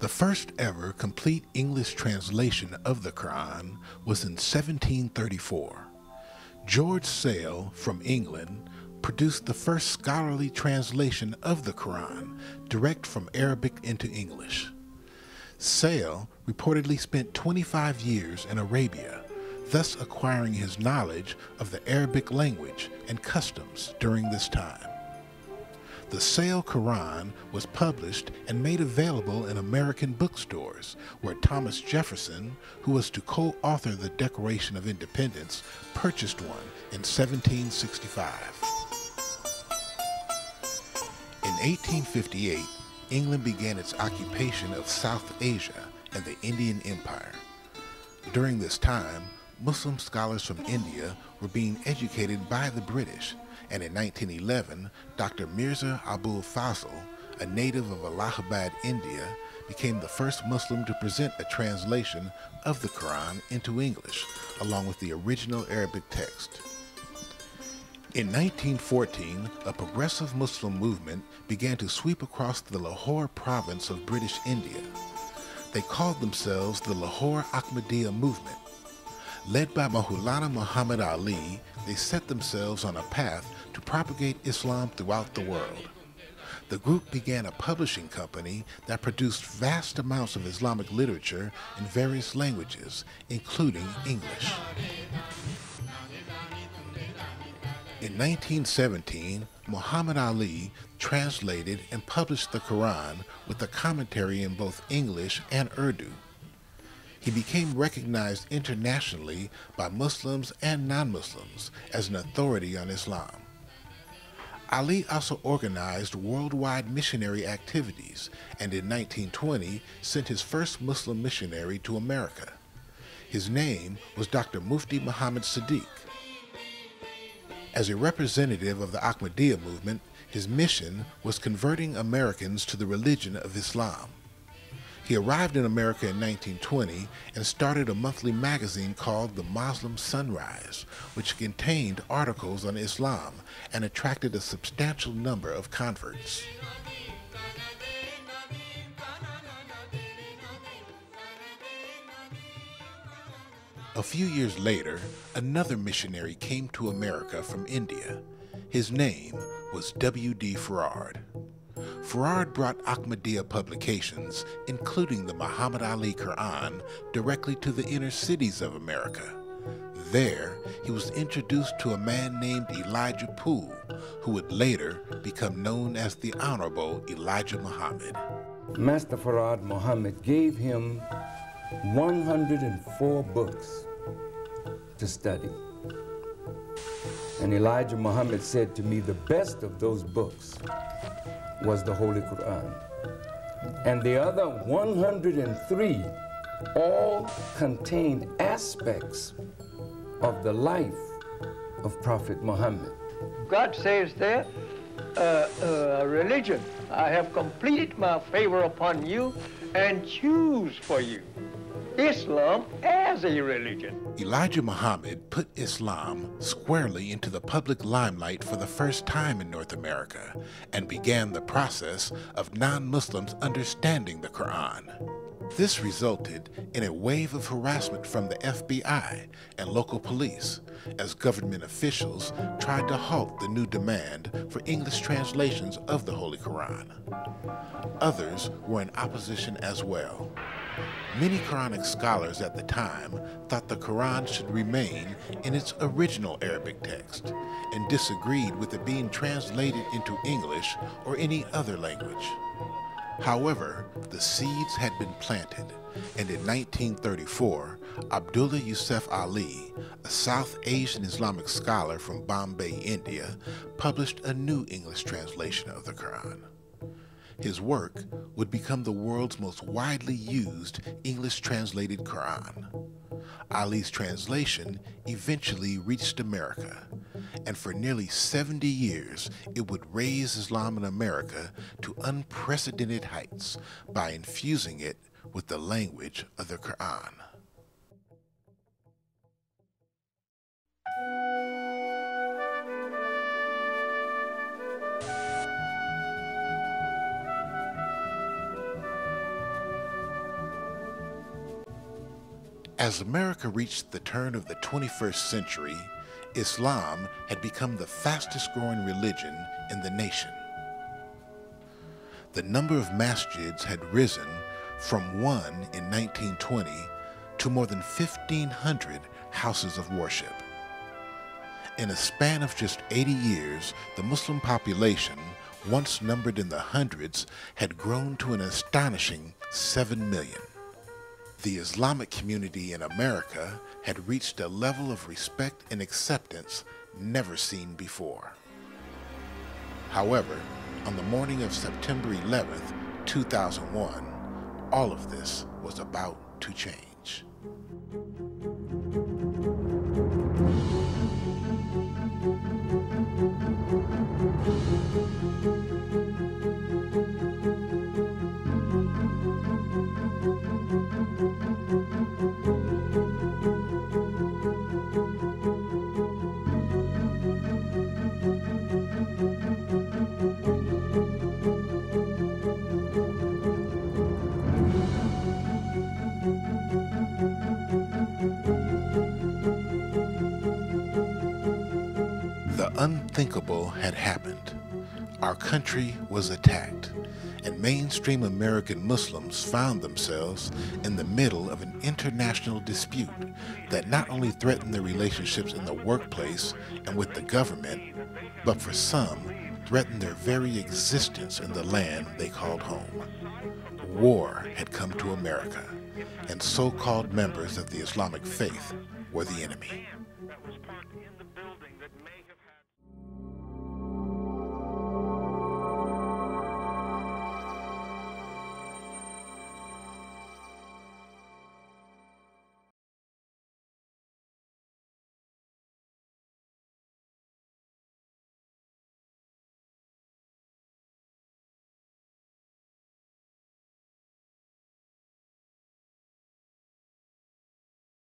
The first ever complete English translation of the Quran was in 1734. George Sale from England produced the first scholarly translation of the Quran direct from Arabic into English. Sale reportedly spent 25 years in Arabia, thus acquiring his knowledge of the Arabic language and customs during this time. The Sale Quran was published and made available in American bookstores, where Thomas Jefferson, who was to co-author the Declaration of Independence, purchased one in 1765. In 1858, England began its occupation of South Asia and the Indian Empire. During this time, Muslim scholars from India were being educated by the British, and in 1911, Dr. Mirza Abul Fazl, a native of Allahabad, India, became the first Muslim to present a translation of the Quran into English, along with the original Arabic text. In 1914, a progressive Muslim movement began to sweep across the Lahore province of British India. They called themselves the Lahore Ahmadiyya Movement. Led by Mahulana Muhammad Ali, they set themselves on a path to propagate Islam throughout the world. The group began a publishing company that produced vast amounts of Islamic literature in various languages, including English. In 1917, Muhammad Ali translated and published the Quran with a commentary in both English and Urdu. He became recognized internationally by Muslims and non-Muslims as an authority on Islam. Ali also organized worldwide missionary activities, and in 1920 sent his first Muslim missionary to America. His name was Dr. Mufti Muhammad Sadiq. As a representative of the Ahmadiyya movement, his mission was converting Americans to the religion of Islam. He arrived in America in 1920 and started a monthly magazine called The Moslem Sunrise, which contained articles on Islam and attracted a substantial number of converts. A few years later, another missionary came to America from India. His name was W.D. Fard. Fard brought Ahmadiyya publications, including the Muhammad Ali Quran, directly to the inner cities of America. There, he was introduced to a man named Elijah Poole, who would later become known as the Honorable Elijah Muhammad. Master Fard Muhammad gave him 104 books to study. And Elijah Muhammad said to me, the best of those books was the Holy Quran. And the other 103 all contained aspects of the life of Prophet Muhammad. God says there, religion, I have completed my favor upon you and choose for you Islam as a religion. Elijah Muhammad put Islam squarely into the public limelight for the first time in North America and began the process of non-Muslims understanding the Quran. This resulted in a wave of harassment from the FBI and local police as government officials tried to halt the new demand for English translations of the Holy Quran. Others were in opposition as well. Many Quranic scholars at the time thought the Quran should remain in its original Arabic text and disagreed with it being translated into English or any other language. However, the seeds had been planted, and in 1934, Abdullah Yusuf Ali, a South Asian Islamic scholar from Bombay, India, published a new English translation of the Quran. His work would become the world's most widely used English-translated Quran. Ali's translation eventually reached America, and for nearly 70 years, it would raise Islam in America to unprecedented heights by infusing it with the language of the Quran. As America reached the turn of the 21st century, Islam had become the fastest growing religion in the nation. The number of masjids had risen from one in 1920 to more than 1,500 houses of worship. In a span of just 80 years, the Muslim population, once numbered in the hundreds, had grown to an astonishing 7 million. The Islamic community in America had reached a level of respect and acceptance never seen before. However, on the morning of September 11th, 2001, all of this was about to change. Unthinkable had happened. Our country was attacked, and mainstream American Muslims found themselves in the middle of an international dispute that not only threatened their relationships in the workplace and with the government, but for some, threatened their very existence in the land they called home. War had come to America, and so-called members of the Islamic faith were the enemy.